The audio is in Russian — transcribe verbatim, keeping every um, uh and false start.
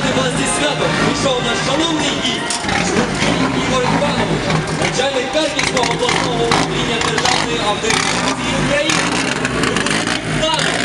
Рады вас здесь свято пришел наш шалунный гид, Шуркин Егор Иванович, начальник Харьковского областного управления державной авторитетности Украины.